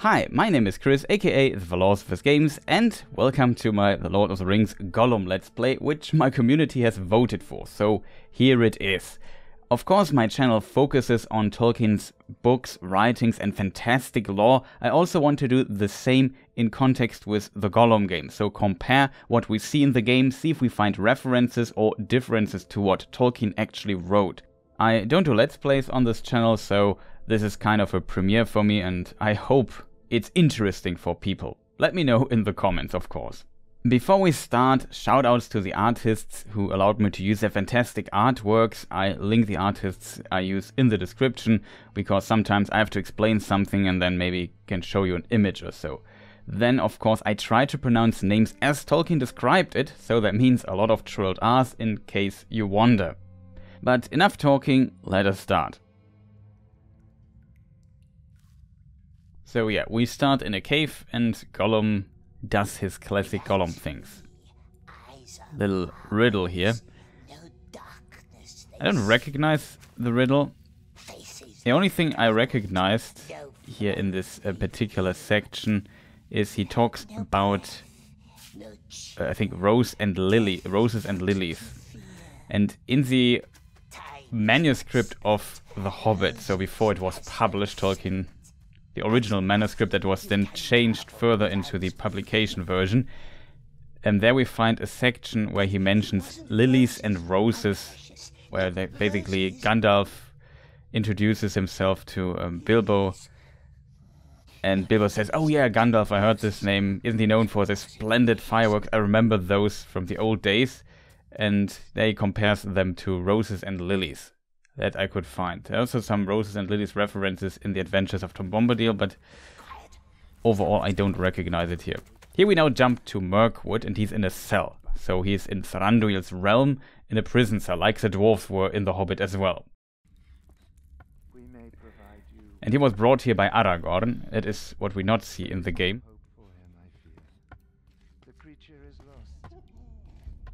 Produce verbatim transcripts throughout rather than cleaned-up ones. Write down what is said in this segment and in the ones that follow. Hi, my name is Chris, aka The Philosopher's Games, and welcome to my The Lord of the Rings Gollum Let's Play, which my community has voted for, so here it is. Of course, my channel focuses on Tolkien's books, writings, and fantastic lore. I also want to do the same in context with the Gollum game, so compare what we see in the game, see if we find references or differences to what Tolkien actually wrote. I don't do Let's Plays on this channel, so this is kind of a premiere for me, and I hope it's interesting for people. Let me know in the comments, of course. Before we start, shoutouts to the artists who allowed me to use their fantastic artworks. I link the artists I use in the description, because sometimes I have to explain something and then maybe can show you an image or so. Then, of course, I try to pronounce names as Tolkien described it, so that means a lot of trilled R's in case you wonder. But enough talking, let us start. So yeah, we start in a cave and Gollum does his classic Gollum things. Little riddle here. I don't recognize the riddle. The only thing I recognized here in this uh, particular section is he talks about, uh, I think, rose and lily, roses and lilies. And in the manuscript of The Hobbit, so before it was published, Tolkien, the original manuscript that was then changed further into the publication version. And there we find a section where he mentions lilies and roses, where they basically Gandalf introduces himself to um, Bilbo. And Bilbo says, oh yeah, Gandalf, I heard this name. Isn't he known for his splendid fireworks? I remember those from the old days. And there he compares them to roses and lilies. That I could find. There are also some roses and lilies references in the Adventures of Tom Bombadil, but overall I don't recognize it here. Here we now jump to Mirkwood, and he's in a cell. So he's in Thranduil's realm, in a prison cell, like the dwarves were in The Hobbit as well. We may provide you... And he was brought here by Aragorn. That is what we not see in the game. The creature is lost.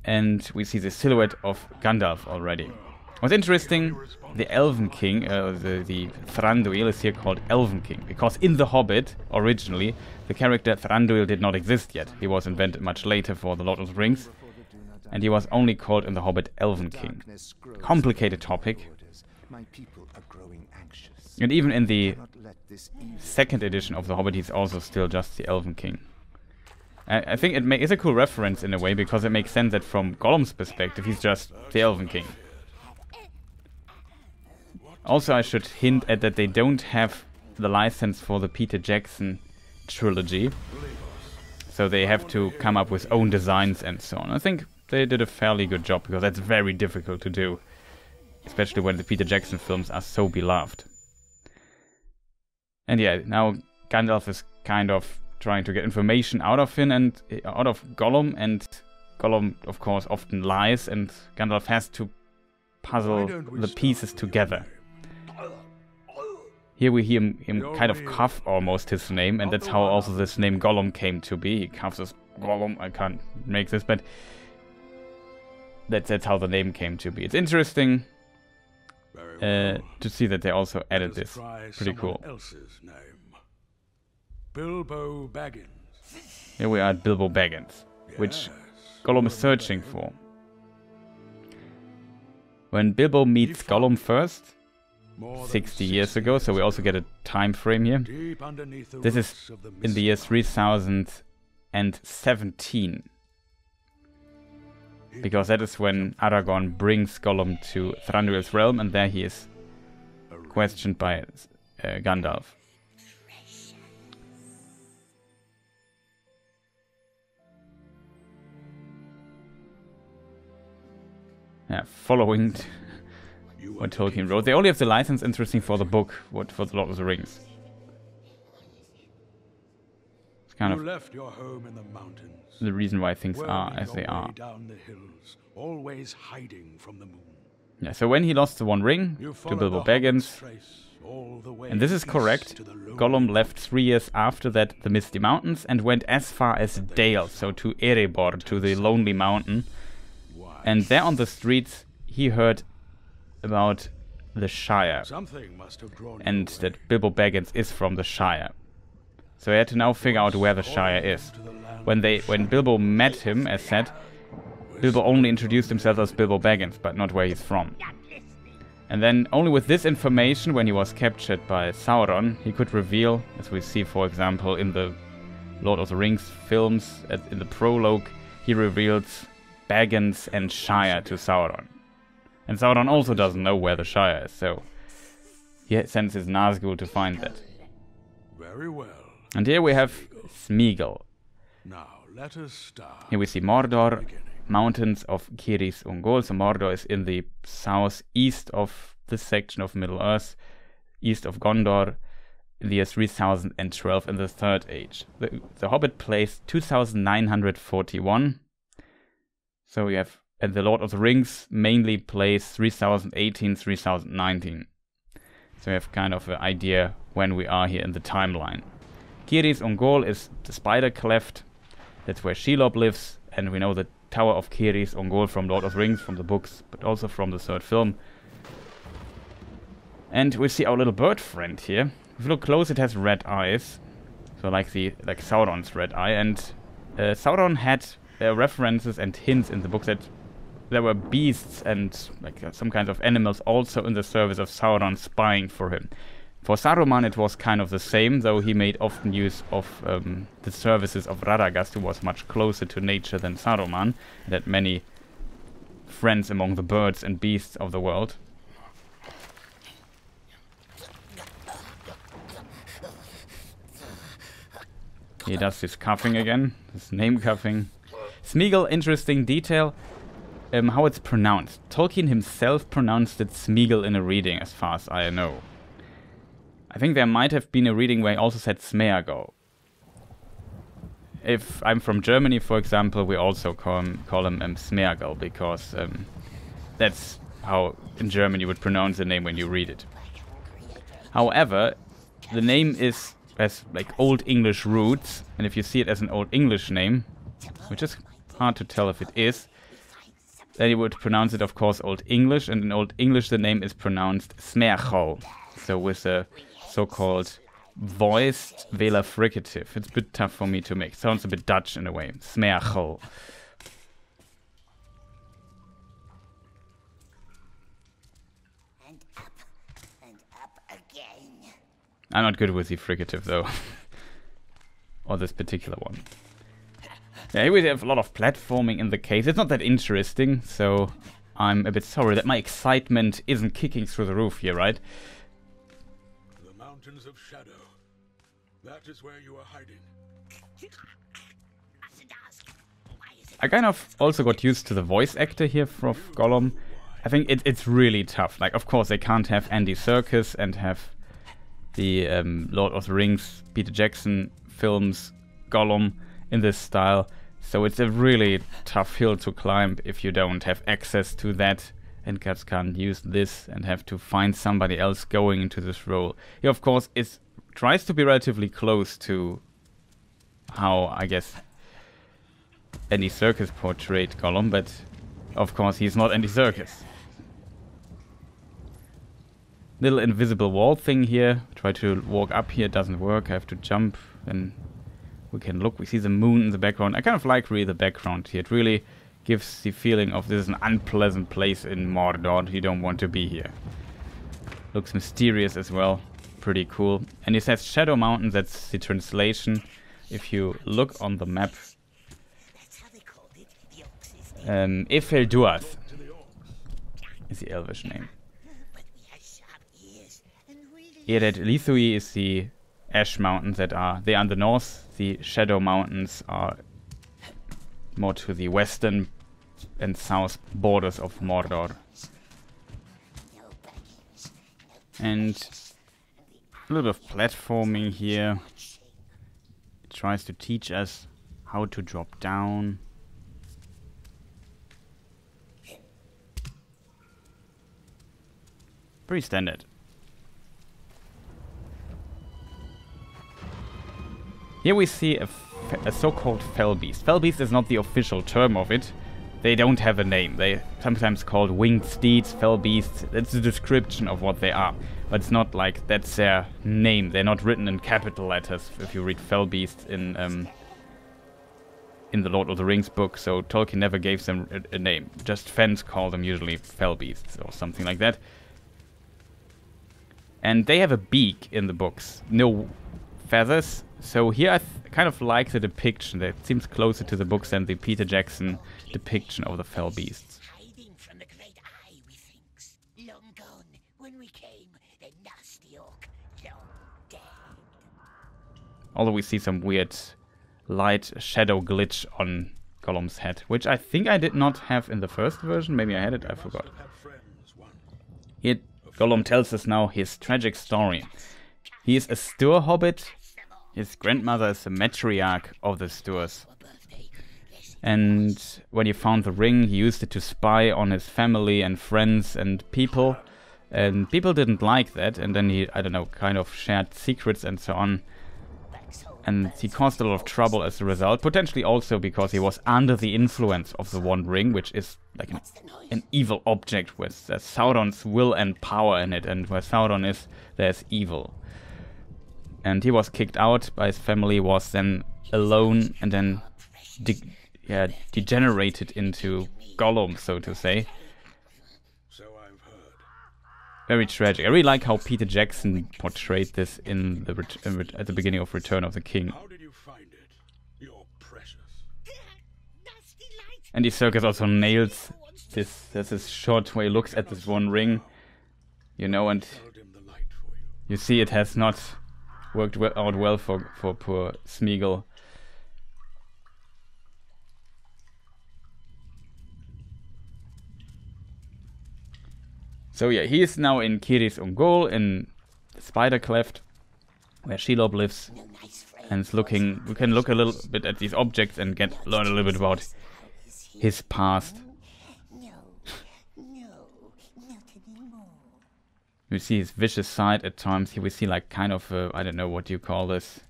And we see the silhouette of Gandalf already. What's interesting, the Elven King, uh, the, the Thranduil is here called Elven King, because in The Hobbit, originally, the character Thranduil did not exist yet. He was invented much later for The Lord of the Rings, and he was only called in The Hobbit Elven King. Complicated topic. And even in the second edition of The Hobbit, he's also still just the Elven King. I, I think it may, it's a cool reference in a way, because it makes sense that from Gollum's perspective, he's just the Elven King. Also, I should hint at that they don't have the license for the Peter Jackson trilogy, so they have to come up with own designs and so on. I think they did a fairly good job, because that's very difficult to do, especially when the Peter Jackson films are so beloved. And yeah, now Gandalf is kind of trying to get information out of him and out of Gollum, and Gollum, of course, often lies, and Gandalf has to puzzle the pieces together. Here we hear him, him kind of cough almost his name, and that's how also this name Gollum came to be. He coughs as Gollum, I can't make this, but that's, that's how the name came to be. It's interesting uh, to see that they also added this. Pretty cool. Bilbo Baggins. Here we are at Bilbo Baggins, which Gollum is searching for. When Bilbo meets Gollum first, sixty years ago, so we also get a time frame here. This is in the year three thousand seventeen, because that is when Aragorn brings Gollum to Thranduil's realm, and there he is questioned by uh, Gandalf. Yeah, following what Tolkien wrote. They only have the license, interesting, for the book, what for The Lord of the Rings. It's kind of you left your home in the mountains, the reason why things are as they are. Down the hills, always hiding from the moon. Yeah, so when he lost the One Ring to Bilbo Baggins, and this is correct, Gollum left three years after that the Misty Mountains and went as far as Dale, so to Erebor, to the Lonely Mountain. And there on the streets, he heard about the Shire, and that Bilbo Baggins is from the Shire. So he had to now figure out where the Shire is. When they, when Bilbo met him, as said, Bilbo only introduced himself as Bilbo Baggins, but not where he's from. And then only with this information, when he was captured by Sauron, he could reveal, as we see for example in the Lord of the Rings films, at, in the prologue, he reveals Baggins and Shire to Sauron. And Sauron also doesn't know where the Shire is, so he sends his Nazgul to find that. Very well. And here we have Sméagol. Now let us start. Here we see Mordor, mountains of Cirith Ungol. So Mordor is in the southeast of this section of Middle-earth, east of Gondor, in the year three thousand twelve in the Third Age. The, the Hobbit plays two thousand nine hundred forty-one. So we have, and the Lord of the Rings mainly plays three thousand eighteen, three thousand nineteen. So we have kind of an idea when we are here in the timeline. Cirith Ungol is the spider cleft. That's where Shelob lives, and we know the Tower of Cirith Ungol from Lord of the Rings, from the books, but also from the third film. And we see our little bird friend here. If you look close, it has red eyes, so like the like Sauron's red eye. And uh, Sauron had uh, references and hints in the book that there were beasts and like uh, some kinds of animals also in the service of Sauron, spying for him. For Saruman it was kind of the same, though he made often use of um, the services of Radagast, who was much closer to nature than Saruman, and had many friends among the birds and beasts of the world. He does his cuffing again, his name cuffing. Sméagol, interesting detail, um, how it's pronounced. Tolkien himself pronounced it Sméagol in a reading, as far as I know. I think there might have been a reading where he also said Sméagol. If I'm from Germany, for example, we also call him, call him um, Sméagol, because um, that's how in Germany you would pronounce the name when you read it. However, the name is has like Old English roots, and if you see it as an Old English name, which is hard to tell if it is, then you would pronounce it, of course, Old English, and in Old English the name is pronounced Sméagol, so with a so-called voiced velar fricative. It's a bit tough for me to make. It sounds a bit Dutch in a way. Sméagol. I'm not good with the fricative, though. Or this particular one. Yeah, here we have a lot of platforming in the case. It's not that interesting, so I'm a bit sorry that my excitement isn't kicking through the roof here, right? The mountains of shadow. That is where you are hiding. I kind of also got used to the voice actor here from Gollum. I think it, it's really tough. Like, of course, they can't have Andy Serkis and have the um, Lord of the Rings, Peter Jackson films Gollum in this style. So it's a really tough hill to climb if you don't have access to that and can't use this and have to find somebody else going into this role. He, of course, is, tries to be relatively close to how, I guess, Andy Serkis portrayed Gollum, but of course he's not Andy Serkis. Little invisible wall thing here. Try to walk up here, doesn't work. I have to jump and we can look. We see the moon in the background. I kind of like really the background here. It really gives the feeling of this is an unpleasant place in Mordor. You don't want to be here. Looks mysterious as well. Pretty cool. And it says Shadow Mountain. That's the translation. If you look on the map. Um, Efelduath is the Elvish name. Ered Lithui is the ash mountains that are they are in the north. The shadow mountains are more to the western and south borders of Mordor. And a little bit of platforming here. It tries to teach us how to drop down. Pretty standard. Here we see a, a so-called fell beast. Fell beast is not the official term of it. They don't have a name. They sometimes called winged steeds, fell beasts. That's a description of what they are. But it's not like that's their name. They're not written in capital letters if you read fell beasts in um, in the Lord of the Rings book. So Tolkien never gave them a, a name. Just fans call them usually fell beasts or something like that. And they have a beak in the books. No feathers. So here I th kind of like the depiction that seems closer to the books than the Peter Jackson depiction of the fell beasts. Hiding from the great eye, we thinks. Long gone when we came, the nasty orc, long dead. Although we see some weird light shadow glitch on Gollum's head, which I think I did not have in the first version. Maybe I had it, I forgot. Here Gollum tells us now his tragic story. He is a Stour hobbit. His grandmother is the matriarch of the Stours. And when he found the ring, he used it to spy on his family and friends and people. And people didn't like that. And then he, I don't know, kind of shared secrets and so on. And he caused a lot of trouble as a result. Potentially also because he was under the influence of the One Ring, which is like an, an evil object with uh, Sauron's will and power in it. And where Sauron is, there's evil. And he was kicked out by his family, was then alone, and then de yeah, degenerated into Gollum, so to say. Very tragic. I really like how Peter Jackson portrayed this in the ret in ret at the beginning of Return of the King. And the circus also nails this. This is shot where he looks at this one ring, you know, and you see it has not worked we out well for, for poor Sméagol. So yeah, he is now in Cirith Ungol, in the Spider Cleft, where Shelob lives, and is looking. We can look a little bit at these objects and get learn a little bit about his past. We see his vicious side at times. Here we see like kind of a, I don't know what you call this,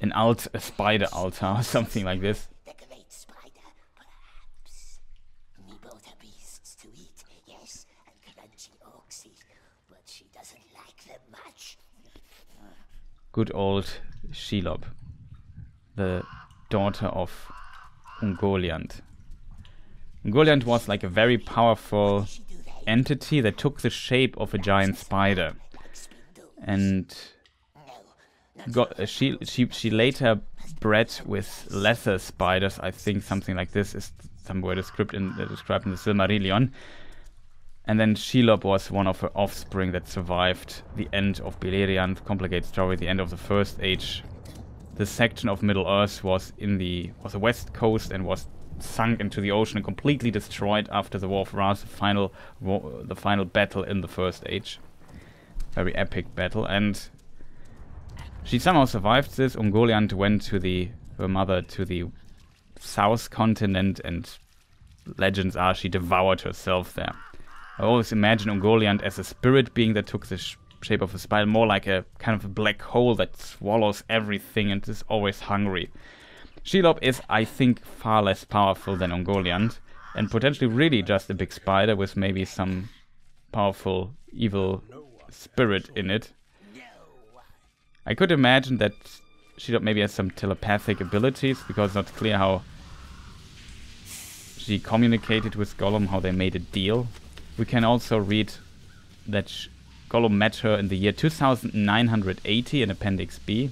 an alt, a spider altar or something like this. The great spider, perhaps. We both have beasts to eat, yes, and crunchy orcs eat, but she doesn't like them much. Good old Shelob, the daughter of Ungoliant. Ungoliant was like a very powerful entity that took the shape of a giant spider, and got, uh, she she she later bred with lesser spiders. I think something like this is somewhere described in uh, described in the Silmarillion. And then Shelob was one of her offspring that survived the end of Beleriand, complicated story, the end of the First Age. The section of Middle-earth was in the was the west coast and was sunk into the ocean and completely destroyed after the War of Wrath, the final, war, the final battle in the First Age. Very epic battle, and she somehow survived this. Ungoliant went to the her mother to the south continent, and legends are she devoured herself there. I always imagine Ungoliant as a spirit being that took the sh shape of a spider, more like a kind of a black hole that swallows everything and is always hungry. Shelob is, I think, far less powerful than Ungoliant, and potentially really just a big spider with maybe some powerful evil spirit in it. I could imagine that Shelob maybe has some telepathic abilities, because it's not clear how she communicated with Gollum, how they made a deal. We can also read that Gollum met her in the year two thousand nine hundred eighty in Appendix B,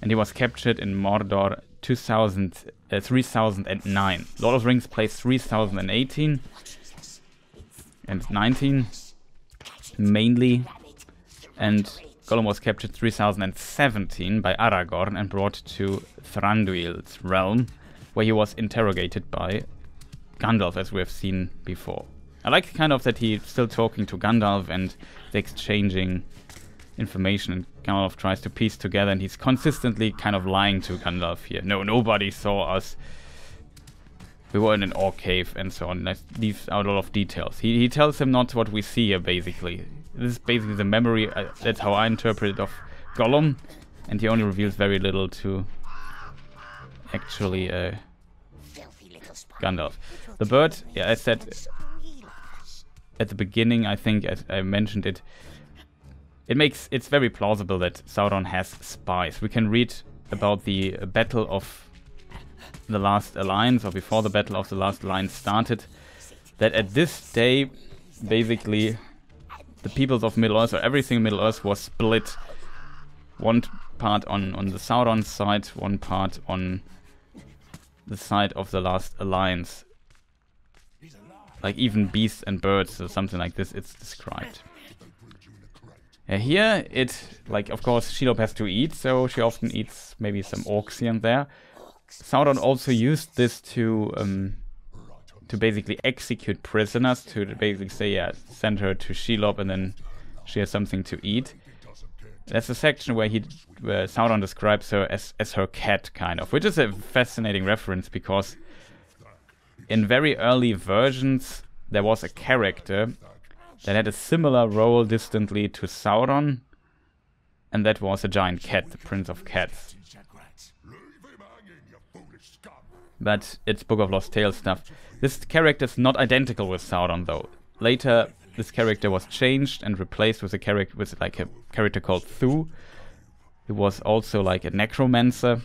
and he was captured in Mordor two thousand, uh, three thousand nine. Lord of the Rings plays three thousand eighteen and nineteen mainly. And Gollum was captured three thousand seventeen by Aragorn and brought to Thranduil's realm, where he was interrogated by Gandalf, as we have seen before. I like kind of that he's still talking to Gandalf and they're exchanging information, and Gandalf tries to piece together, and he's consistently kind of lying to Gandalf here. No, nobody saw us. We were in an orc cave and so on. That leaves out a lot of details. He, he tells him not what we see here, basically. This is basically the memory, uh, that's how I interpret it, of Gollum, and he only reveals very little to actually uh, Gandalf. The bird, yeah, I said at the beginning, I think I, I mentioned it. It makes, it's very plausible that Sauron has spies. We can read about the Battle of the Last Alliance, or before the Battle of the Last Alliance started, that at this day, basically, the peoples of Middle-earth, or everything Middle-earth, was split. One part on, on the Sauron side, one part on the side of the Last Alliance. Like even beasts and birds, or something like this, it's described. Uh, here, it, like, of course, Shelob has to eat, so she often eats maybe some orcs here and there. Sauron also used this to... Um, to basically execute prisoners, to basically say, yeah, send her to Shelob and then she has something to eat. That's a section where he, where Sauron describes her as, as her cat, kind of, which is a fascinating reference, because in very early versions there was a character that had a similar role distantly to Sauron, and that was a giant cat, the Prince of Cats. But it's Book of Lost Tales stuff. This character is not identical with Sauron, though. Later, this character was changed and replaced with a character with like a character called Thu, who was also like a necromancer.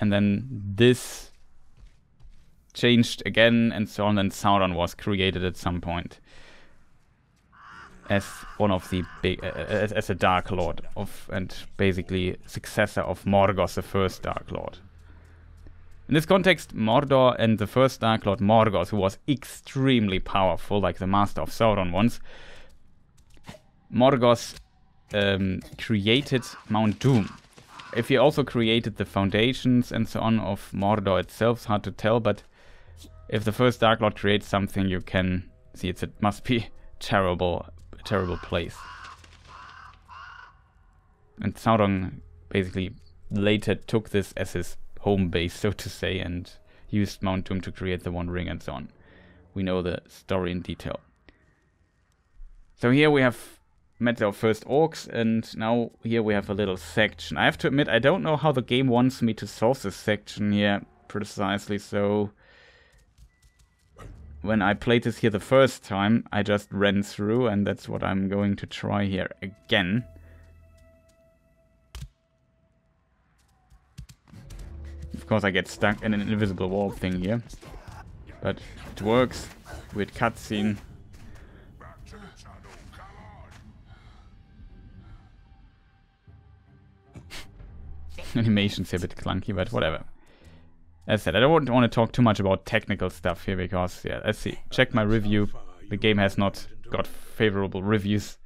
And then this changed again, and so on. And Sauron was created at some point as one of the big, uh, as, as a Dark Lord of, and basically successor of Morgoth, the first Dark Lord. In this context, Mordor and the first Dark Lord Morgoth, who was extremely powerful, like the master of Sauron once, Morgoth um, created Mount Doom. If he also created the foundations and so on of Mordor itself, it's hard to tell, but if the first Dark Lord creates something, you can see it's, it must be terrible, a terrible place. And Sauron basically later took this as his home base, so to say, and used Mount Doom to create the One Ring and so on. We know the story in detail. So here we have met our first orcs, and now here we have a little section. I have to admit, I don't know how the game wants me to solve this section here precisely, so when I played this here the first time, I just ran through, and that's what I'm going to try here again. Of course I get stuck in an invisible wall thing here, but it works. Weird cutscene. Animation's a bit clunky, but whatever. As I said, I don't want to talk too much about technical stuff here, because yeah, let's see. Check my review. The game has not got favorable reviews.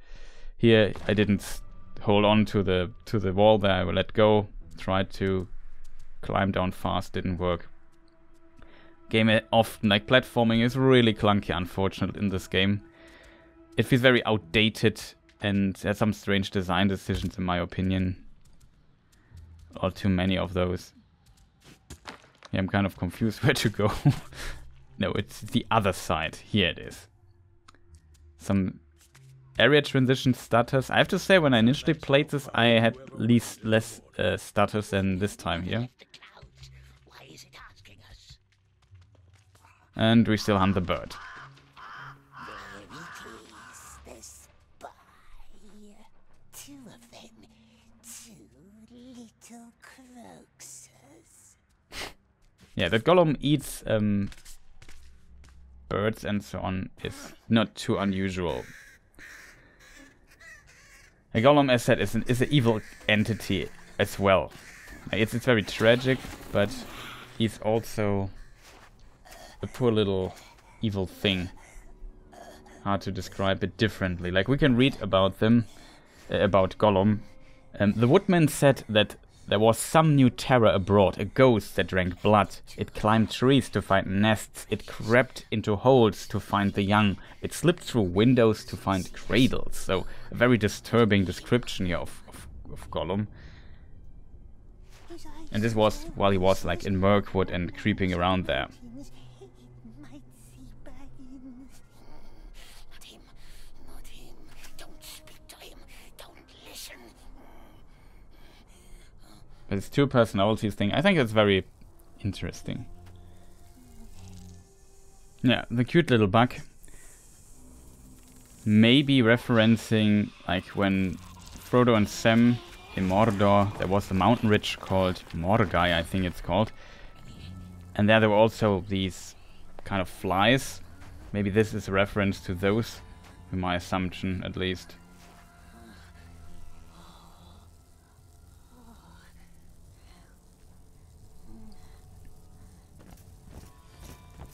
Here I didn't hold on to the to the wall there. I let go. Tried to climb down fast, didn't work. Game often, like platforming, is really clunky, unfortunately, in this game. It feels very outdated and has some strange design decisions, in my opinion. Or too many of those. Yeah, I'm kind of confused where to go. No, it's the other side. Here it is. Some area transition stutters. I have to say, when I initially played this, I had least less uh, stutters than this time here. And we still hunt the bird. There it is, the spy. Two of them, two little croakses. Yeah, that Gollum eats um, birds and so on is not too unusual. A Gollum, as said, is an, is an evil entity as well. It's, it's very tragic, but he's also a poor little evil thing. Hard to describe it differently. Like, we can read about them, uh, about Gollum. Um, the woodman said that there was some new terror abroad, a ghost that drank blood. It climbed trees to find nests. It crept into holes to find the young. It slipped through windows to find cradles. So, a very disturbing description here of, of, of Gollum. And this was while he was like in Mirkwood and creeping around there. But it's two personalities thing. I think that's very interesting. Yeah, the cute little bug. Maybe referencing, like, when Frodo and Sam in Mordor, there was a mountain ridge called Morgai, I think it's called. And there there were also these kind of flies. Maybe this is a reference to those, in my assumption, at least.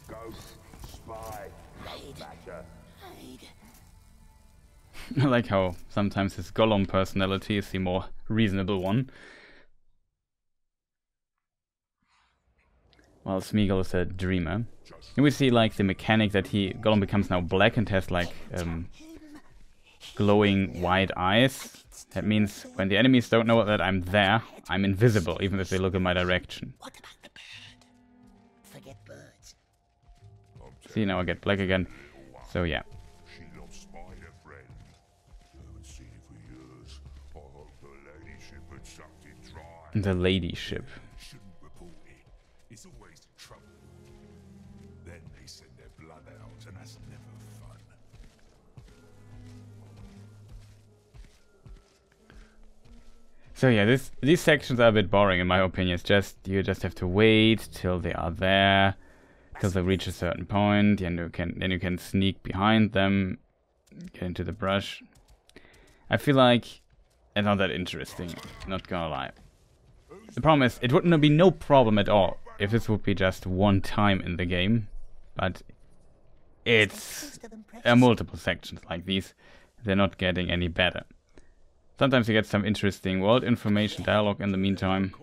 Ghost, spy, ghost badger. I like how sometimes his Gollum personality is the more reasonable one. Well, Sméagol is a dreamer. And we see, like, the mechanic that he... Gollum becomes now black and has, like, um, glowing white eyes. That means when the enemies don't know that I'm there, I'm invisible, even if they look in my direction. What about the bird? Forget birds. See, now I get black again. So, yeah. The ladyship. So yeah, this, these sections are a bit boring in my opinion. It's just, you just have to wait till they are there, till they reach a certain point, and you can, then you can sneak behind them, get into the brush. I feel like it's not that interesting, not gonna lie. The problem is, it wouldn't be no problem at all if this would be just one time in the game, but it's uh, multiple sections like these. They're not getting any better. Sometimes you get some interesting world information dialogue in the meantime.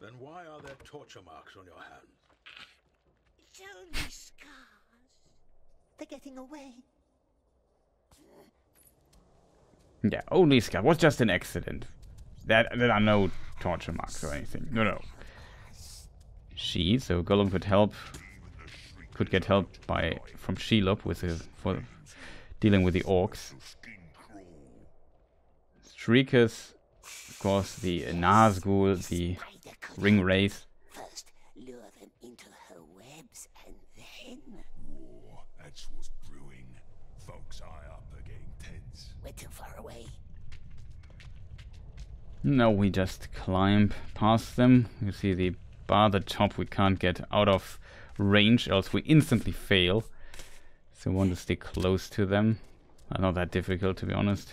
Then why are there torture marks on your hand? It's only scars. They're getting away. Yeah, only scars. Was just an accident. That there are no torture marks or anything. No, no. She, so Gollum could help, could get help by from Shelob with his for dealing with the orcs. Shriekers, of course, the Nazgul, the ring wraith. First lure them into her webs and then war, that's what's brewing. Folks eye up, they're getting tense. We're too far away. No, we just climb past them. You see the bar at the top, we can't get out of range, else we instantly fail. So we want to stay close to them. Not that difficult, to be honest.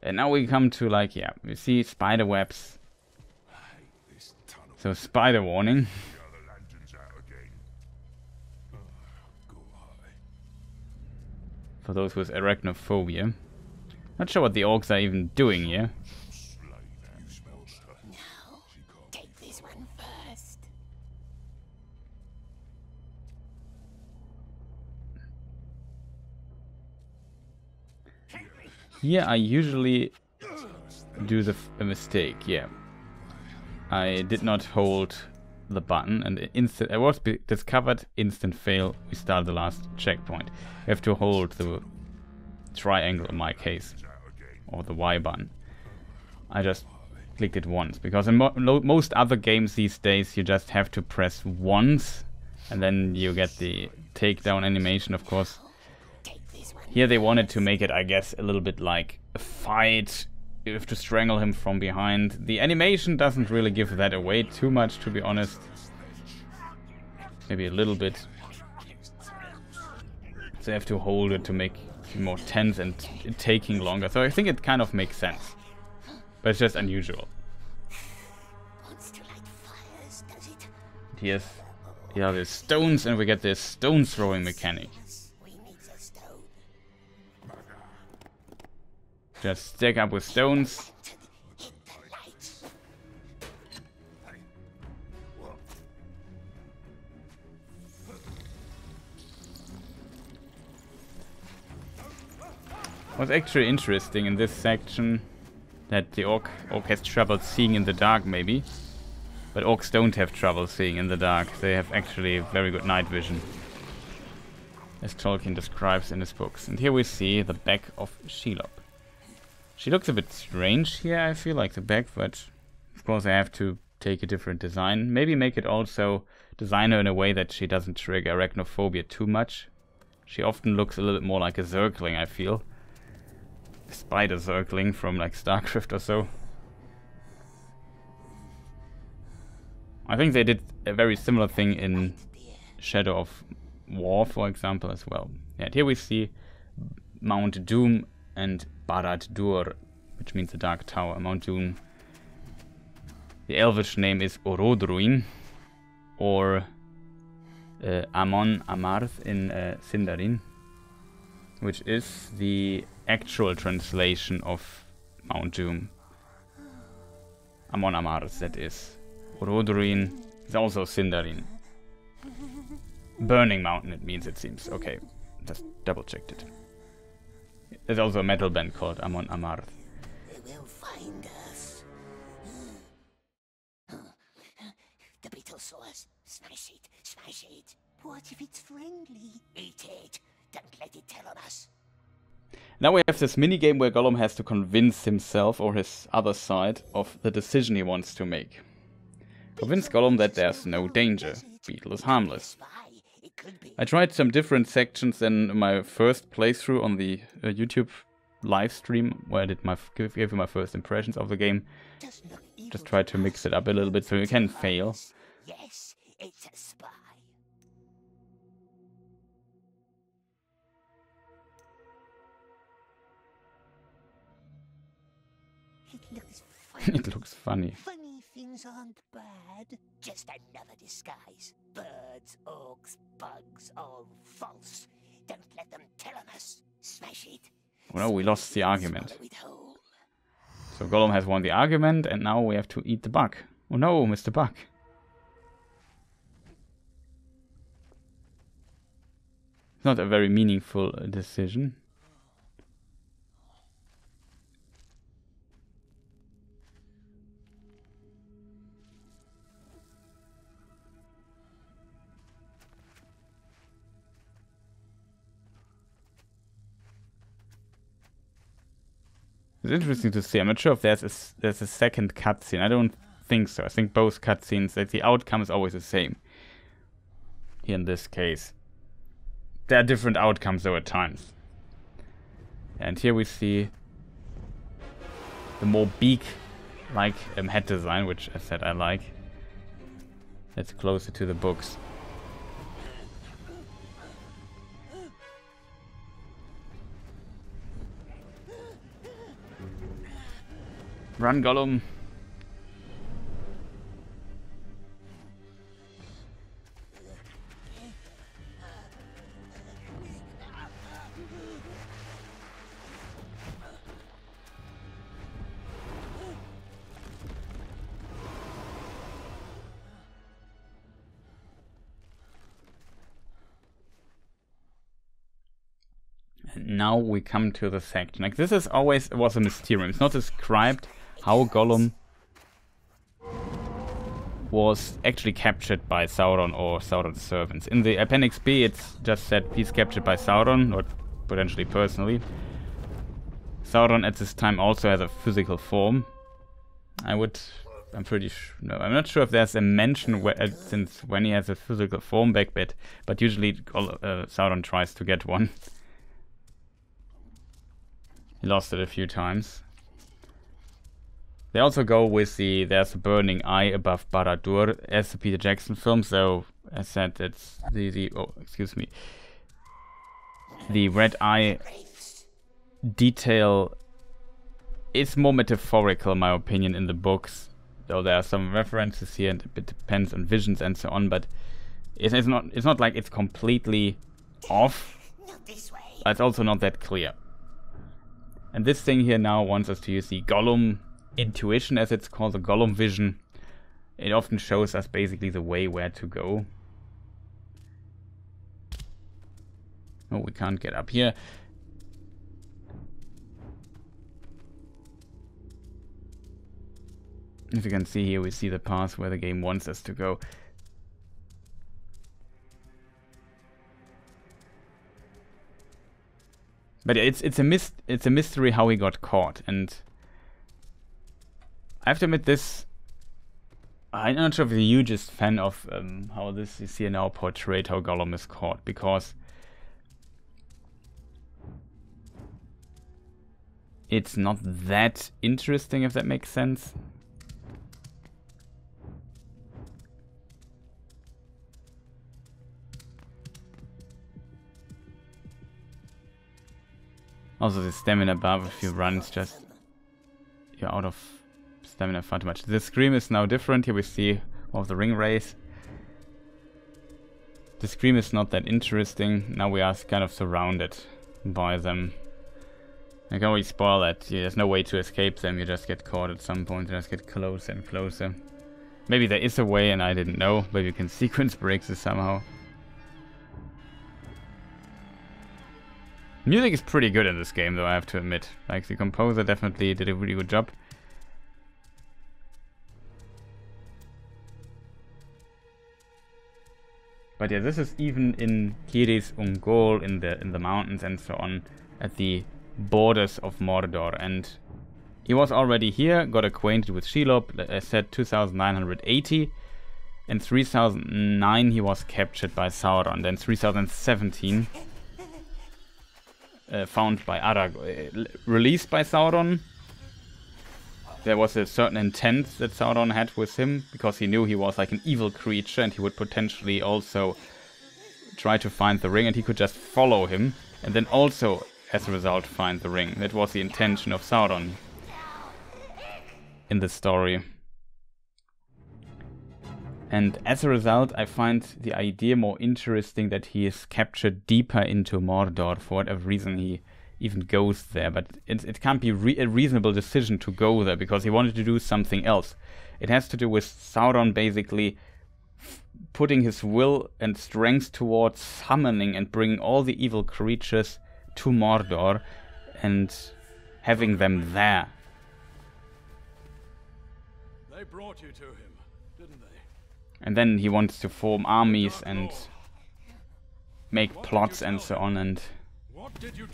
And now we come to, like, yeah, you see spider webs. So spider warning. For those with arachnophobia. Not sure what the orcs are even doing here. No, take this one first. Here I usually do the f a mistake. Yeah, I did not hold the button, and instant I was discovered instant fail. We start the last checkpoint. You have to hold the triangle in my case, or the Y button. I just clicked it once, because in mo most other games these days you just have to press once and then you get the takedown animation, of course. Here they wanted to make it, I guess, a little bit like a fight. You have to strangle him from behind. The animation doesn't really give that away too much, to be honest. Maybe a little bit. So you have to hold it to make more tense and taking longer, so I think it kind of makes sense, but it's just unusual. Here's, here are the stones, and we get this stone throwing mechanic. Just stack up with stones. What's actually interesting in this section, that the orc, orc has trouble seeing in the dark, maybe. But orcs don't have trouble seeing in the dark. They have actually very good night vision, as Tolkien describes in his books. And here we see the back of Shelob. She looks a bit strange here, I feel, like the back, but of course I have to take a different design. Maybe make it also design her in a way that she doesn't trigger arachnophobia too much. She often looks a little bit more like a zergling, I feel. A spider zergling from like StarCraft or so. I think they did a very similar thing in Shadow of War, for example, as well. And here we see Mount Doom and Barad-dûr, which means the Dark Tower. Mount Doom, the elvish name is Orodruin, or uh, Amon Amarth in uh, Sindarin, which is the actual translation of Mount Doom. Amon Amarth, that is. Orodruin is also Sindarin. Burning Mountain it means, it seems. Okay, just double checked it. There's also a metal band called Amon Amarth. They will find us. The beetle saw us. Smash it, smash it. What if it's friendly? Eat it. Don't let it tell on us. Now we have this minigame where Gollum has to convince himself or his other side of the decision he wants to make. Convince Gollum that there's no danger. Beetle is harmless. I tried some different sections in my first playthrough on the uh, YouTube live stream, where I did my gave you my first impressions of the game. Just tried to mix it up a little bit so you can fail. Yes, it's a spy. It looks funny. It looks funny. Things aren't bad. Just another disguise. Birds, orcs, bugs, all false. Don't let them tell on us. Smash it. Well, we lost the argument. So Gollum has won the argument, and now we have to eat the bug. Oh no, Mister Bug. It's not a very meaningful decision. It's interesting to see. I'm not sure if there's a, there's a second cutscene. I don't think so. I think both cutscenes, that the outcome is always the same. Here in this case. There are different outcomes though at times. And here we see the more beak-like um, head design, which I said I like. That's closer to the books. Run, Gollum. And now we come to the section. Like, this is always was a mysterium. It's not described how Gollum was actually captured by Sauron or Sauron's servants. In the Appendix B, it's just said he's captured by Sauron, or potentially personally. Sauron at this time also has a physical form. I would... I'm pretty sure... No, I'm not sure if there's a mention where, uh, since when he has a physical form back bit, but usually uh, Sauron tries to get one. He lost it a few times. They also go with the "there's a burning eye above Barad-dûr" as the Peter Jackson film. So I said it's the the oh excuse me the red eye detail is more metaphorical in my opinion in the books. Though there are some references here, and it depends on visions and so on. But it's, it's not it's not like it's completely off. Not this way. It's also not that clear. And this thing here now wants us to use the Gollum intuition, as it's called, the Gollum vision. It often shows us basically the way where to go. Oh, we can't get up here. If you can see here, we see the path where the game wants us to go. But it's it's a mys it's a mystery how he got caught, and I have to admit, this I'm not sure if you're the hugest fan of um, how this is here now portrayed, how Gollum is caught, because it's not that interesting, if that makes sense. Also, the stamina bar, if you run, it's just you're out of stamina far too much. The scream is now different. Here we see one of the ring rays. The scream is not that interesting. Now we are kind of surrounded by them. I can always spoil that. There's no way to escape them. You just get caught at some point. You just get closer and closer. Maybe there is a way and I didn't know. Maybe you can sequence breaks this somehow. Music is pretty good in this game, though, I have to admit. Like, the composer definitely did a really good job. But yeah, this is even in Cirith Ungol, in the in the mountains and so on, at the borders of Mordor. And he was already here, got acquainted with Shelob, as I said, two thousand nine hundred eighty. In three thousand nine he was captured by Sauron. Then three thousand seventeen... Uh, found by Aragorn, uh, released by Sauron. There was a certain intent that Sauron had with him, because he knew he was like an evil creature and he would potentially also try to find the ring, and he could just follow him and then also, as a result, find the ring. That was the intention of Sauron in the story. And as a result, I find the idea more interesting that he is captured deeper into Mordor. For whatever reason, he even goes there. But it, it can't be re a reasonable decision to go there, because he wanted to do something else. It has to do with Sauron basically f putting his will and strength towards summoning and bringing all the evil creatures to Mordor and having them there. They brought you to him. And then he wants to form armies and make plots and so on, and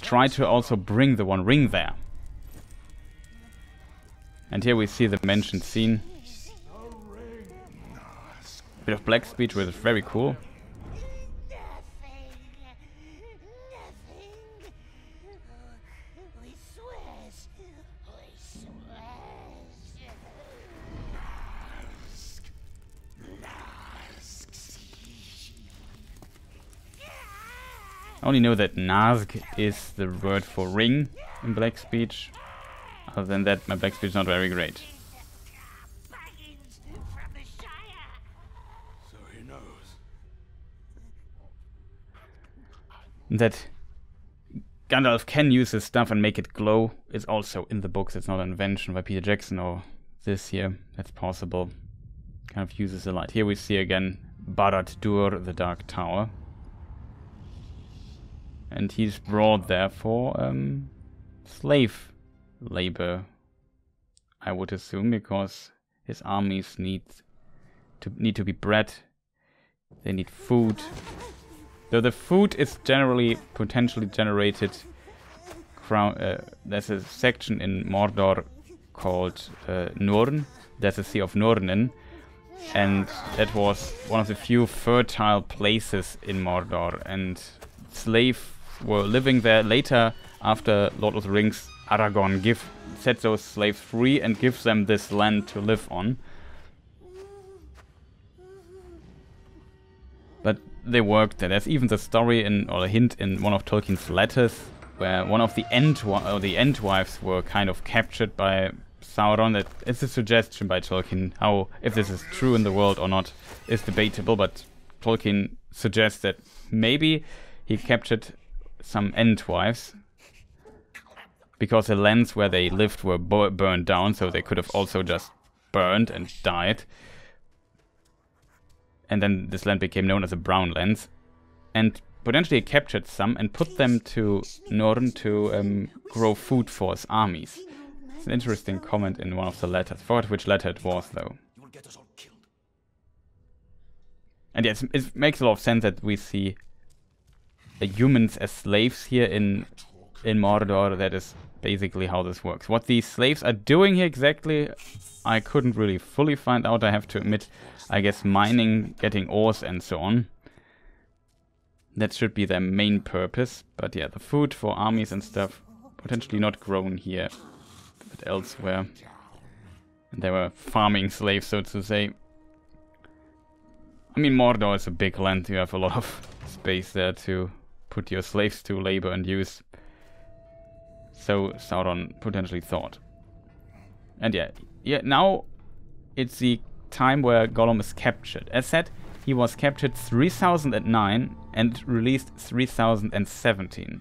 try to also bring the One Ring there. And here we see the mentioned scene. A bit of Black Speech, which is very cool. I only know that Nazg is the word for ring in Black Speech. Other than that, my Black Speech is not very great. So he knows. That Gandalf can use his stuff and make it glow is also in the books. It's not an invention by Peter Jackson or this here. That's possible. Kind of uses the light. Here we see again Barad-dûr, the Dark Tower. And he's brought there for um, slave labor, I would assume, because his armies need to need to be bred. They need food. Though the food is generally potentially generated. Crown. Uh, there's a section in Mordor called uh, Nurn. That's the Sea of Nurnen, and that was one of the few fertile places in Mordor. And slaves were living there. Later, after Lord of the Rings, Aragorn give, set those slaves free and gives them this land to live on. But they worked there. There's even the story in, or a hint in one of Tolkien's letters, where one of the Entwi- or the Entwives were kind of captured by Sauron. That is a suggestion by Tolkien. How, if this is true in the world or not, is debatable, but Tolkien suggests that maybe he captured some Entwives because the lands where they lived were burned down, so they could have also just burned and died. And then this land became known as the Brown Lands. And potentially captured some and put them to Nurn to um, grow food for his armies. It's an interesting comment in one of the letters. I forgot which letter it was, though. And yes, it makes a lot of sense that we see the humans as slaves here in in Mordor. That is basically how this works. What these slaves are doing here exactly, I couldn't really fully find out, I have to admit. I guess mining, getting ores and so on. That should be their main purpose. But yeah, the food for armies and stuff, potentially not grown here, but elsewhere. And they were farming slaves, so to say. I mean, Mordor is a big land, you have a lot of space there to put your slaves to labor and use. So Sauron potentially thought. And yeah, yeah, now it's the time where Gollum is captured. As said, he was captured three thousand nine and released three thousand seventeen.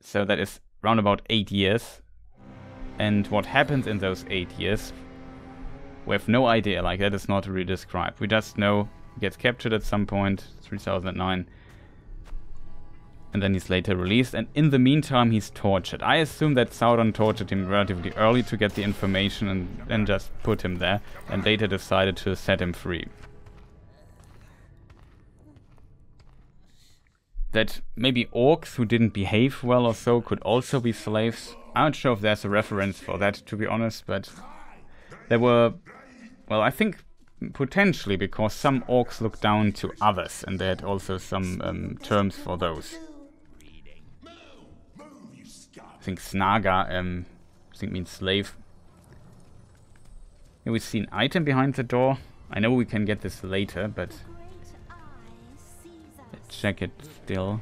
So that is round about eight years. And what happens in those eight years, we have no idea. Like, that is not really described. We just know he gets captured at some point, three thousand nine. And then he's later released, and in the meantime he's tortured. I assume that Sauron tortured him relatively early to get the information and then just put him there, and later decided to set him free. That maybe orcs who didn't behave well or so could also be slaves. I'm not sure if there's a reference for that, to be honest, but there were, well, I think potentially because some orcs looked down to others, and they had also some um, terms for those. I think Snaga, um, I think means slave. Here we see an item behind the door. I know we can get this later, but let's check it still.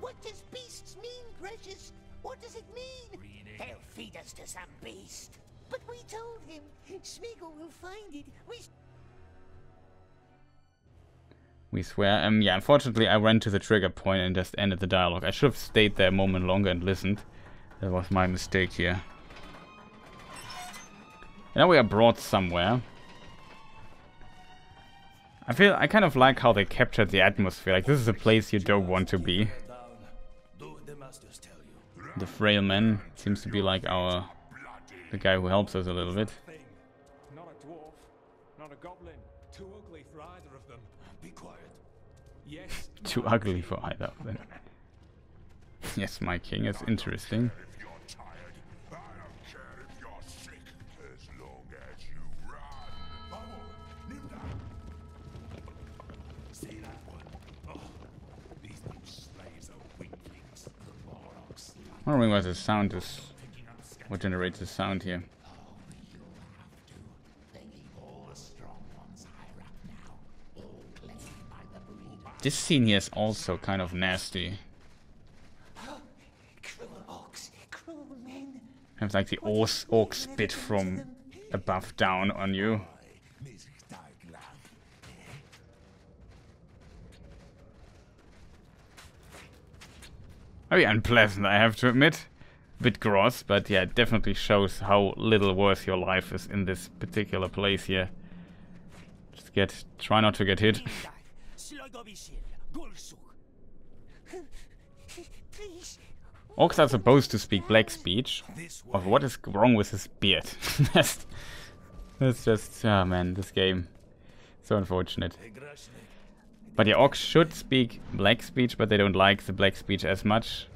What does beasts mean, Gracious? What does it mean? They'll feed us to some beast. But we told him, Sméagol will find it. We, we swear. Um, yeah, unfortunately, I ran to the trigger point and just ended the dialogue. I should have stayed there a moment longer and listened. That was my mistake here. And now we are brought somewhere. I feel I kind of like how they captured the atmosphere. Like, this is a place you don't want to be. The frail man seems to be like our. The guy who helps us a little bit. Not a dwarf, not a goblin. Too ugly for either of them. Be quiet. Yes. Too ugly for either of them. Yes, my king, it's interesting. If you're tired, I don't care if you're sick, as long as you run. See that one? Oh, these little slaves are weaklings. The Morgoths. I don't know what the sound is. What generates the sound here? This scene here is also kind of nasty. Have like the orc spit from above down on you. Very unpleasant, I have to admit. Bit gross, but yeah, it definitely shows how little worth your life is in this particular place here. Just get, try not to get hit. Orcs are supposed to speak Black Speech. Of what is wrong with his beard? that's, that's just, ah, oh man, this game, so unfortunate. But yeah, orcs should speak Black Speech, but they don't like the Black Speech as much.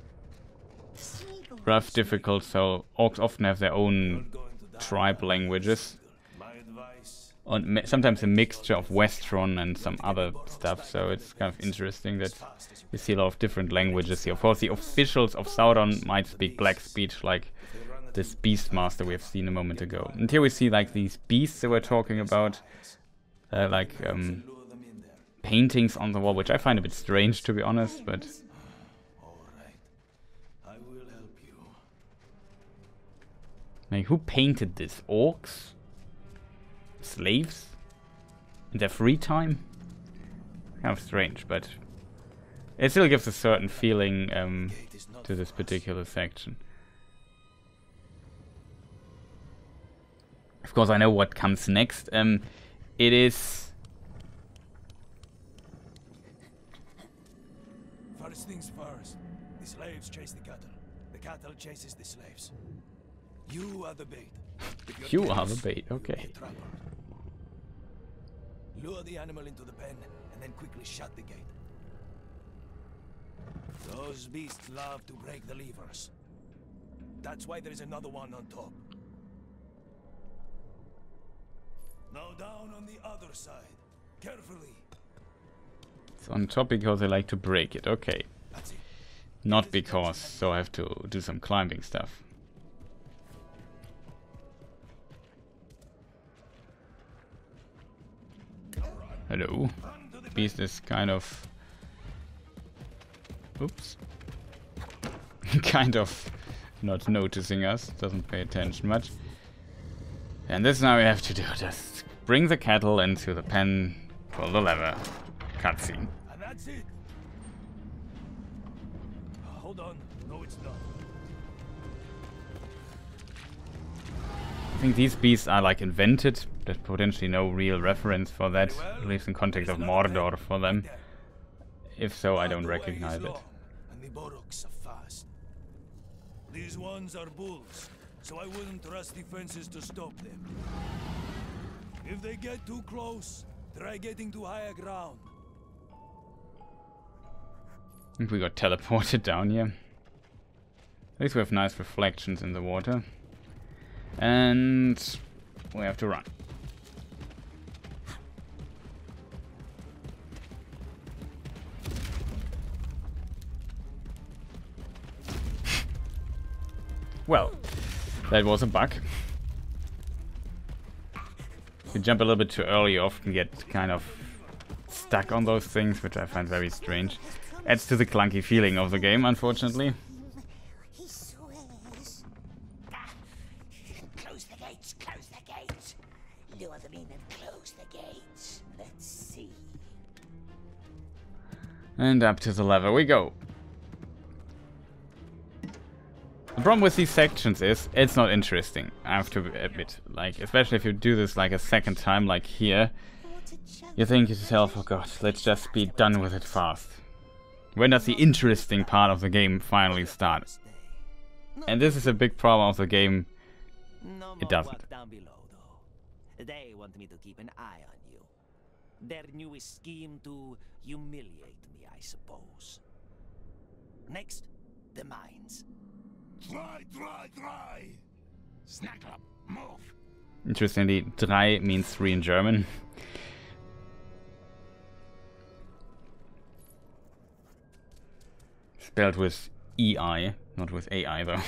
Rough, difficult, so orcs often have their own tribe languages. And sometimes a mixture of Westron and some other stuff, so it's kind of interesting that we see a lot of different languages here. Of course, the officials of Sauron might speak Black Speech, like this Beastmaster we have seen a moment ago. And here we see like these beasts that we're talking about, uh, like um, paintings on the wall, which I find a bit strange, to be honest, but... Like, who painted this? Orcs? Slaves? In their free time? Kind of strange, but it still gives a certain feeling um, to this particular section. Of course, I know what comes next. Um, it is... First things first, the slaves chase the cattle. The cattle chases the slaves. You are the bait. You are the bait, okay. Lure the animal into the pen, and then quickly shut the gate. Those beasts love to break the levers. That's why there is another one on top. Now down on the other side. Carefully. It's on top because I like to break it. Okay. That's it. Not because so I have to do some climbing stuff. Hello. Beast is kind of... Oops. kind of not noticing us. Doesn't pay attention much. And this now we have to do. Just bring the cattle into the pen. Pull the lever. Cutscene. And that's it. Hold on. No, it's not. I think these beasts are like invented. There's potentially no real reference for that, at least in context of Mordor for them. If so, I don't recognize it. And the Boroks are fast. These ones are bulls, so I wouldn't trust the fences to stop them. If they get too close, try getting to higher ground. I think we got teleported down here. At least we have nice reflections in the water. And we have to run. Well, that was a bug. If you jump a little bit too early, you often get kind of stuck on those things, which I find very strange. Adds to the clunky feeling of the game, unfortunately. He swears. Close the gates, close the gates. Lure them in and close the gates. Let's see. And up to the lever we go. The problem with these sections is, it's not interesting, I have to admit. Like, especially if you do this like a second time, like here, you think to yourself, oh god, let's just be done with it fast. When does the interesting part of the game finally start? And this is a big problem of the game, it doesn't. They want me to keep an eye on you. Their newest scheme to humiliate me, I suppose. Next, the mines. Dry, dry, dry. Snack up, move. Interestingly, drei means three in German. Spelled with E I, not with A I though.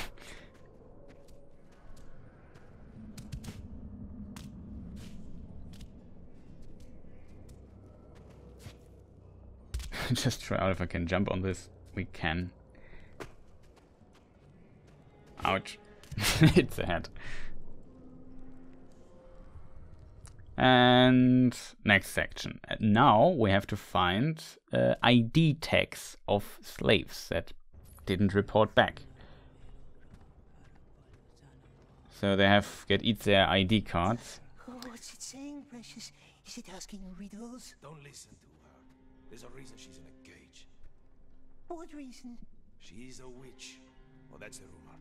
Just try out if I can jump on this. We can. Ouch. It's a head. And next section. Now we have to find uh, I D tags of slaves that didn't report back. So they have get each their I D cards. Oh, what's it saying, precious? Is it asking riddles? Don't listen to her. There's a reason she's in a cage. What reason? She's a witch. Well, that's the rumor.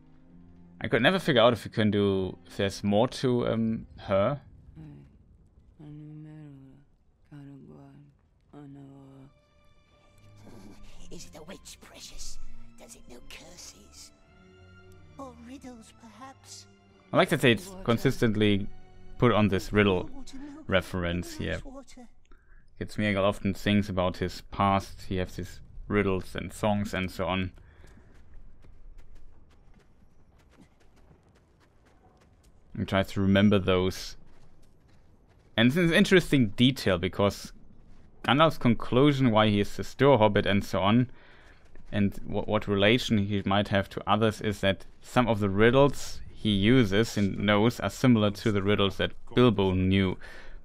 I could never figure out if you can do if there's more to um her. Is it a witch, precious? Does it know curses? Or riddles, perhaps? I like that they consistently put on this riddle reference here. Sméagol often sings about his past, he has these riddles and songs and so on. And tries to remember those. And this is an interesting detail because Gandalf's conclusion why he is the Stour Hobbit and so on, and wh what relation he might have to others, is that some of the riddles he uses and knows are similar to the riddles that Bilbo knew,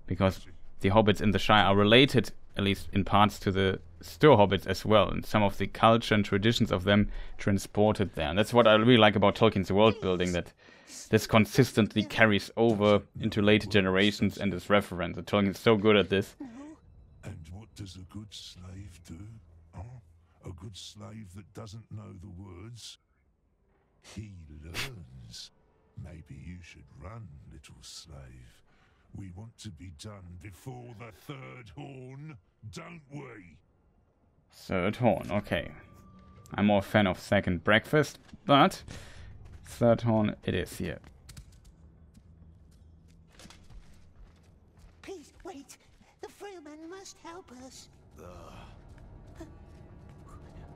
because the hobbits in the Shire are related, at least in parts, to the Stour Hobbits as well, and some of the culture and traditions of them transported there. And that's what I really like about Tolkien's world building, that this consistently carries over into later generations and is referenced. And Tolkien's so good at this. And what does a good slave do? Oh, a good slave that doesn't know the words? He learns. Maybe you should run, little slave. We want to be done before the third horn, don't we? Third horn, okay. I'm more a fan of second breakfast, but third horn it is here. Please wait. The Freeman must help us. The... Uh,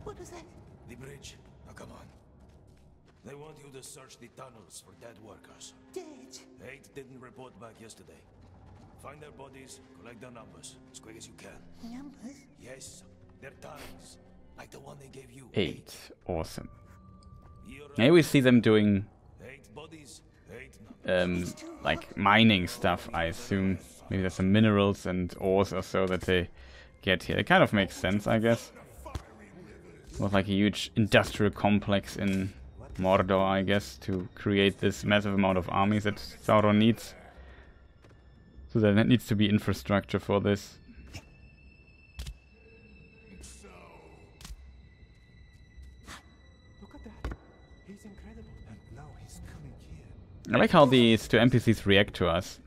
what is that? The bridge. Now come on. They want you to search the tunnels for dead workers. Dead? Eight didn't report back yesterday. Find their bodies, collect their numbers, as quick as you can. Numbers? Yes, their times. Like the one they gave you. Eight. Awesome. Now we see them doing... Eight bodies, eight numbers. Um, like mining stuff, I assume. Maybe there's some minerals and ores or so that they get here. It kind of makes sense, I guess. It was like a huge industrial complex in... Mordor, I guess, to create this massive amount of armies that Sauron needs. So there needs to be infrastructure for this. So. Look at that. He's incredible. And now he's coming here. I like how these two N P Cs react to us.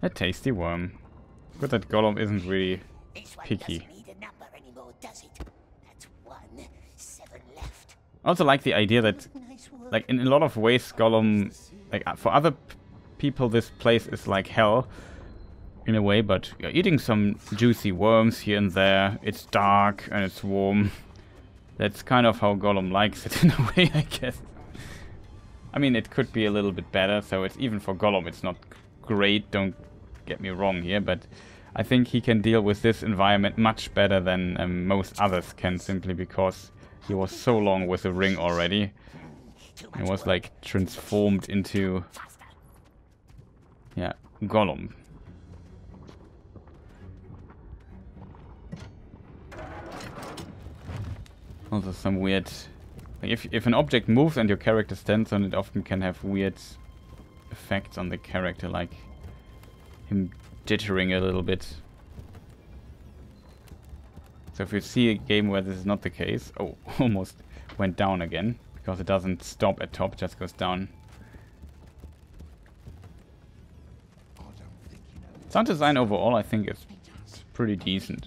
A tasty worm. Good that Gollum isn't really picky. I also like the idea that, like, in a lot of ways, Gollum, like, for other p people, this place is like hell, in a way, but you're eating some juicy worms here and there, it's dark and it's warm. That's kind of how Gollum likes it, in a way, I guess. I mean, it could be a little bit better, so it's even for Gollum, it's not great, don't get me wrong here, but I think he can deal with this environment much better than um, most others can, simply because... he was so long with the ring already. He was like transformed into, yeah, Gollum. Also some weird, like if if an object moves and your character stands on it, often can have weird effects on the character, like him jittering a little bit. So if you see a game where this is not the case, oh, almost went down again, because it doesn't stop at top, just goes down. Sound design overall, I think, is pretty decent.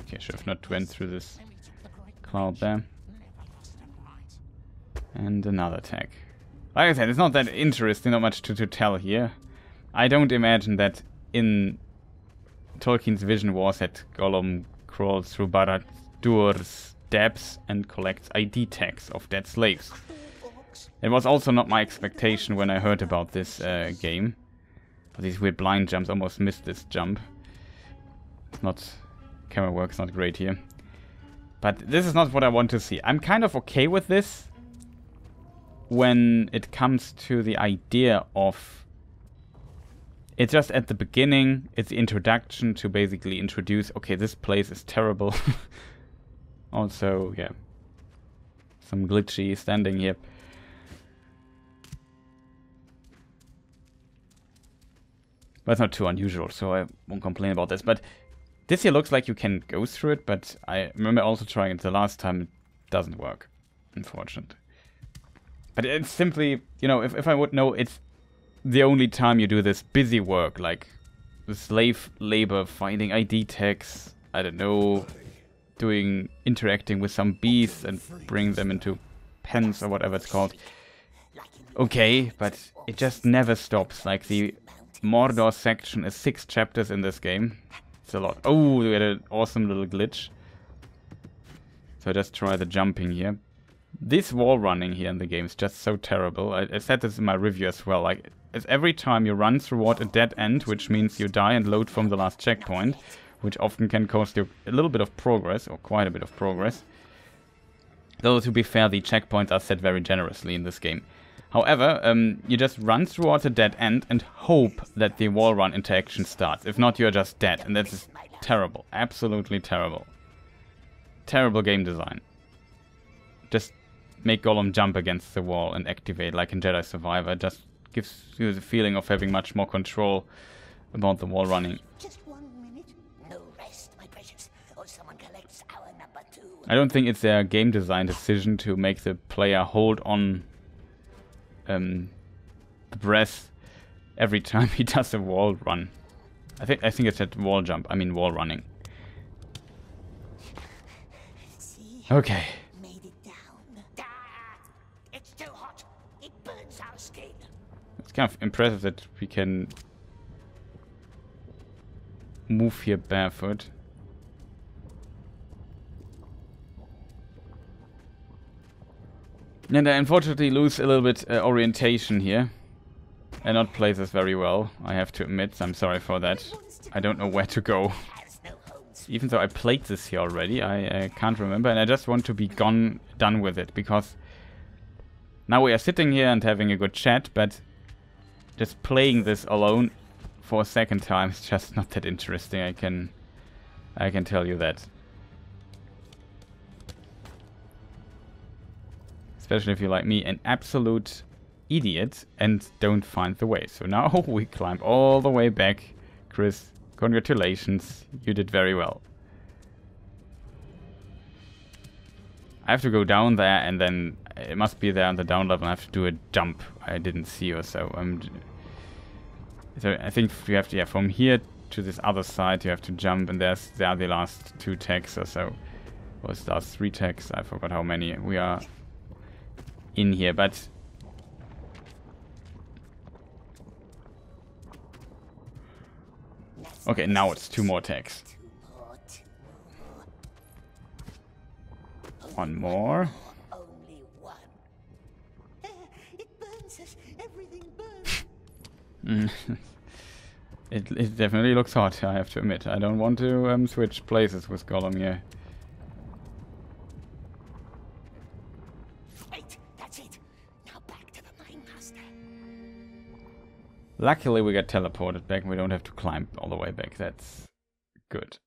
Okay, I should have not went through this cloud there. And another tag. Like I said, it's not that interesting, not much to, to tell here. I don't imagine that in... Tolkien's vision was that Gollum crawls through Barad-dûr's depths and collects I D tags of dead slaves. It was also not my expectation when I heard about this uh, game. But these weird blind jumps, almost missed this jump. It's not... camera work's not great here. But this is not what I want to see. I'm kind of okay with this when it comes to the idea of... It's just at the beginning, it's the introduction to basically introduce, okay, this place is terrible. Also, yeah, some glitchy standing here. But it's not too unusual, so I won't complain about this. But this here looks like you can go through it, but I remember also trying it the last time, it doesn't work, unfortunately. But it's simply, you know, if, if I would know it's the only time you do this busy work, like the slave labor, finding I D tags, I don't know, doing, interacting with some beasts and bring them into pens or whatever it's called. Okay, but it just never stops. Like the Mordor section is six chapters in this game. It's a lot. Oh, we had an awesome little glitch. So just try the jumping here. This wall running here in the game is just so terrible. I, I said this in my review as well. Like, it's every time you run toward a dead end, which means you die and load from the last checkpoint, which often can cost you a little bit of progress, or quite a bit of progress. Though, to be fair, the checkpoints are set very generously in this game. However, um, you just run towards a dead end and hope that the wall run interaction starts. If not, you're just dead, and that is terrible. Absolutely terrible. Terrible game design. Just make Gollum jump against the wall and activate like in Jedi Survivor. Just gives you the feeling of having much more control about the wall running. Just one minute. No rest, my precious, or someone collects our number two. I don't think it's a game design decision to make the player hold on um, the breath every time he does a wall run. I think I think it's at wall jump. I mean wall running. See, okay. Made it down. Ah, it's too hot. It burns our skin. It's kind of impressive that we can move here barefoot. And I unfortunately lose a little bit uh, orientation here. And not play this very well, I have to admit. I'm sorry for that. I don't know where to go. Even though I played this here already, I uh, can't remember. And I just want to be gone, done with it. Because now we are sitting here and having a good chat, but just playing this alone for a second time is just not that interesting. I can, I can tell you that. Especially if you're like me, an absolute idiot and don't find the way. So now we climb all the way back. Chris, congratulations, you did very well. I have to go down there, and then it must be there on the down level. I have to do a jump I didn't see or so. Um, so I think you have to, yeah, from here to this other side you have to jump, and there's there are the last two tags or so. Or the last three tags, I forgot how many we are in here, but okay, now it's two more tags. One more. Only one. It burns us. Everything burns. it it definitely looks hot, I have to admit. I don't want to um, switch places with Gollum here. Right, that's it. Now back to the mine master. Luckily we got teleported back and we don't have to climb all the way back. That's good.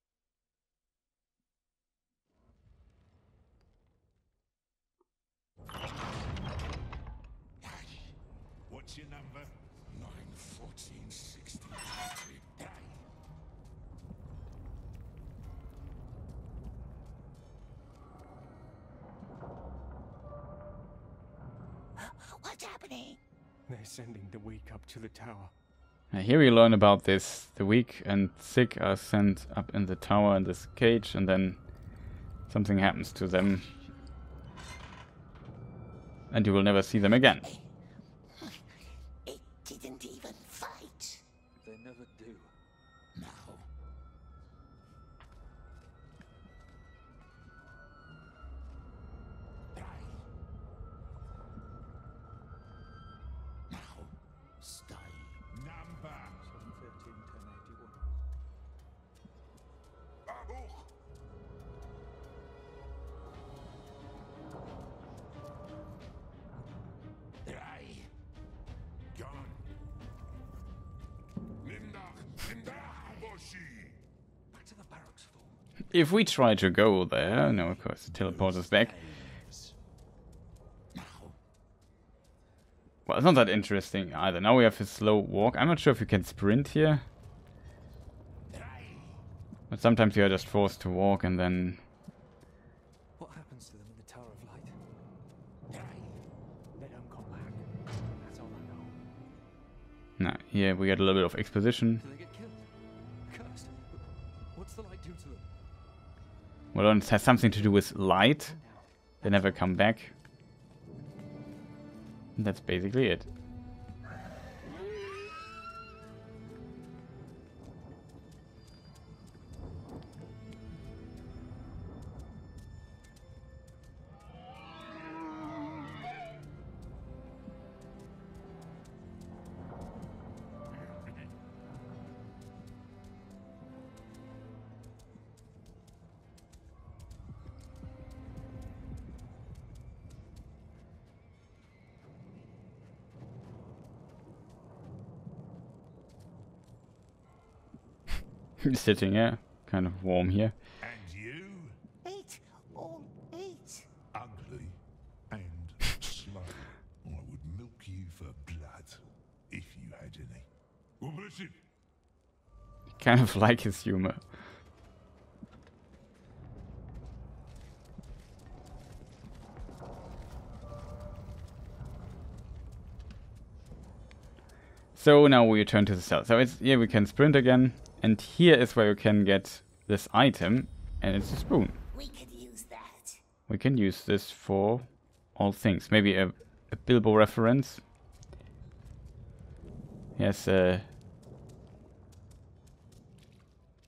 What's your number? nine, fourteen, sixteen, What's happening? They're sending the weak up to the tower. Now here we learn about this. The weak and sick are sent up in the tower in this cage, and then something happens to them. And you will never see them again. It didn't even fight. They never do. No. If we try to go there, no, of course, it teleports us back. Well, it's not that interesting either. Now we have a slow walk. I'm not sure if you can sprint here. But sometimes you are just forced to walk, and then what happens to them in the Tower of Light? They don't come back. That's all I know. Nah, here we got a little bit of exposition. Well, it has something to do with light. They never come back. And that's basically it. Sitting here, kind of warm here. And you? Eight, all eight. Ugly and slow. I would milk you for blood if you had any. Kind of like his humor. So now we return to the cell. So it's here we can sprint again, and here is where you can get this item, and it's a spoon. We could use that. We can use this for all things. Maybe a, a Bilbo reference. Yes, a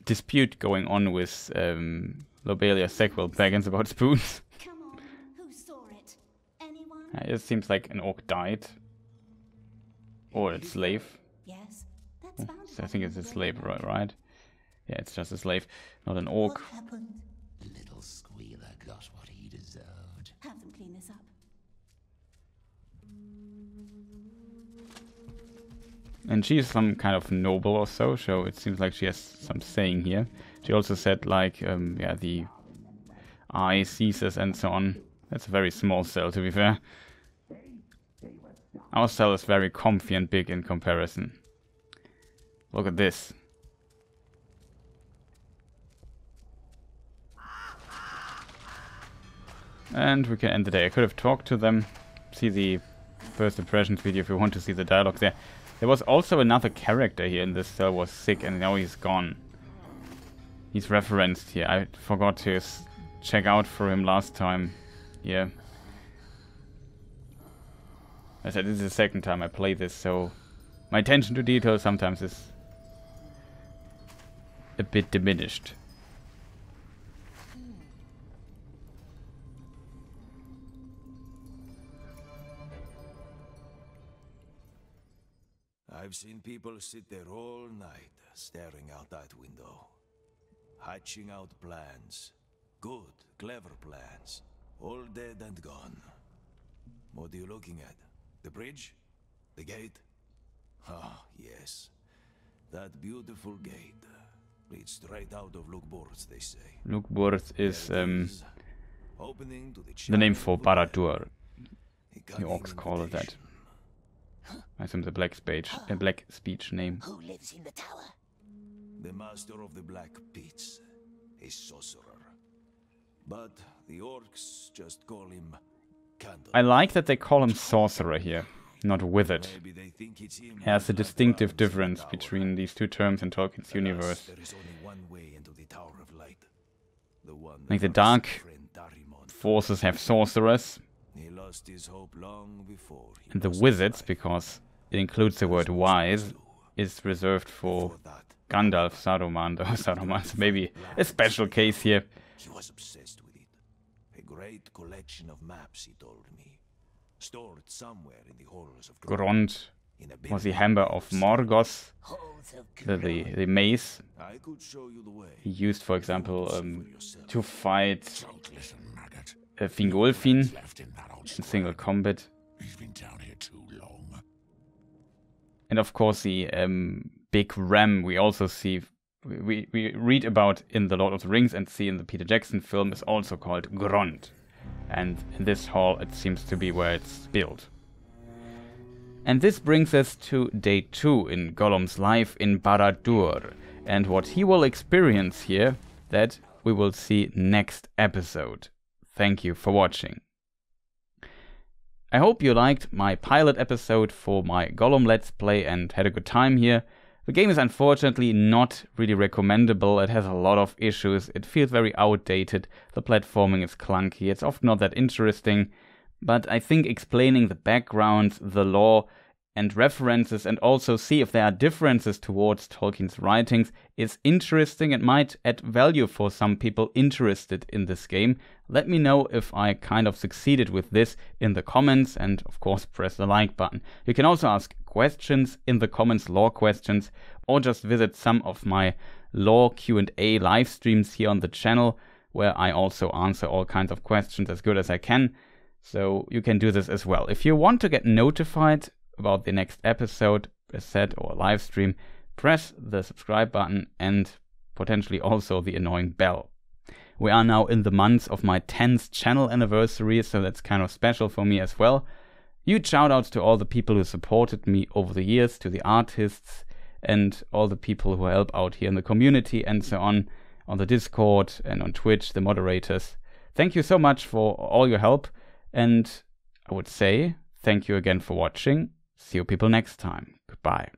dispute going on with um, Lobelia Sequel Baggins about spoons. Come on, who saw it? Anyone? It seems like an orc died. Or a slave. Yes, that's oh, so I think it's a slave, right? Right? Yeah, it's just a slave, not an orc. What happened? The little squealer got what he deserved. Have them clean this up. And she's some kind of noble or so, so it seems like she has some saying here. She also said like, um, yeah, the eye ceases and so on. That's a very small cell, to be fair. Our cell is very comfy and big in comparison. Look at this. And we can end the day. I could have talked to them. See the first impressions video if you want to see the dialogue there. There was also another character here in this cell was sick and now he's gone. He's referenced here. I forgot to check out for him last time. Yeah. I said, this is the second time I play this, so my attention to detail sometimes is a bit diminished. I've seen people sit there all night, staring out that window, hatching out plans, good, clever plans, all dead and gone. What are you looking at? The bridge? The gate? Ah, yes. That beautiful gate leads straight out of Lugburz, they say. Lugburz is um, opening to the, the name for Barad-dûr. The orcs call it that. I assume the Black Speech, a uh, Black Speech name. Who lives in the tower? The master of the Black Pits, a sorcerer. But the orcs just call him Gandalf. I like that they call him sorcerer here, not wizard. There's a distinctive difference between these two terms in Tolkien's universe. Like the dark forces have sorcerers. He lost his hope long before he and the wizards, because it includes the word wise, is reserved for Gandalf, Saruman, or Saruman. Maybe a special case here. He was obsessed with it. A great collection of maps, he told me, stored somewhere in the horrors of Grond. Grond was the hammer of Morgoth, the, the, the mace he used, for example, um, to fight Uh, Fingolfin in single combat. He's been down here too long. And of course the um, big ram we also see, we, we read about in The Lord of the Rings and see in the Peter Jackson film, is also called Grond. And in this hall it seems to be where it's built. And this brings us to day two in Gollum's life in Barad-dûr. And what he will experience here, that we will see next episode. Thank you for watching. I hope you liked my pilot episode for my Gollum Let's Play and had a good time here. The game is unfortunately not really recommendable. It has a lot of issues. It feels very outdated. The platforming is clunky. It's often not that interesting. But I think explaining the backgrounds, the lore and references, and also see if there are differences towards Tolkien's writings is interesting and might add value for some people interested in this game. Let me know if I kind of succeeded with this in the comments, and of course press the like button. You can also ask questions in the comments, lore questions, or just visit some of my lore Q and A live streams here on the channel, where I also answer all kinds of questions as good as I can. So you can do this as well. If you want to get notified about the next episode, a set or live stream, press the subscribe button and potentially also the annoying bell. We are now in the months of my tenth channel anniversary, so that's kind of special for me as well. Huge shout outs to all the people who supported me over the years, to the artists and all the people who help out here in the community and so on, on the Discord and on Twitch, the moderators. Thank you so much for all your help, and I would say thank you again for watching. See you people next time. Goodbye.